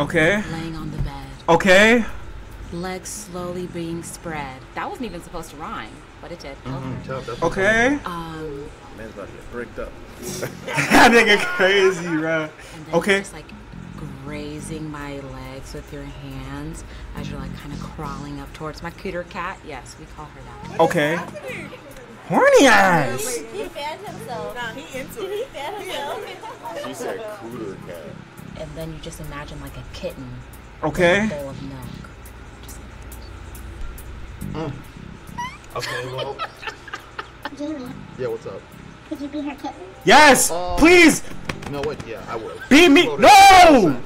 Okay. Laying on the bed. Okay. Legs slowly being spread. That wasn't even supposed to rhyme, but it did. Mm-hmm. Okay. Man's about to get bricked up. That nigga crazy, bro. Okay. Just like grazing my legs with your hands as you're like kind of crawling up towards my cooter cat. Yes, we call her that. What okay. Horny ass. He fed himself. Nah, he into it. He fed himself. She said cooter cat. And then you just imagine like a kitten. Okay. With a bowl of milk. Mm. Okay, well. Yeah, what's up? Could you be her kitten? Yes! Please! You know what? Yeah, I would. Be me! No!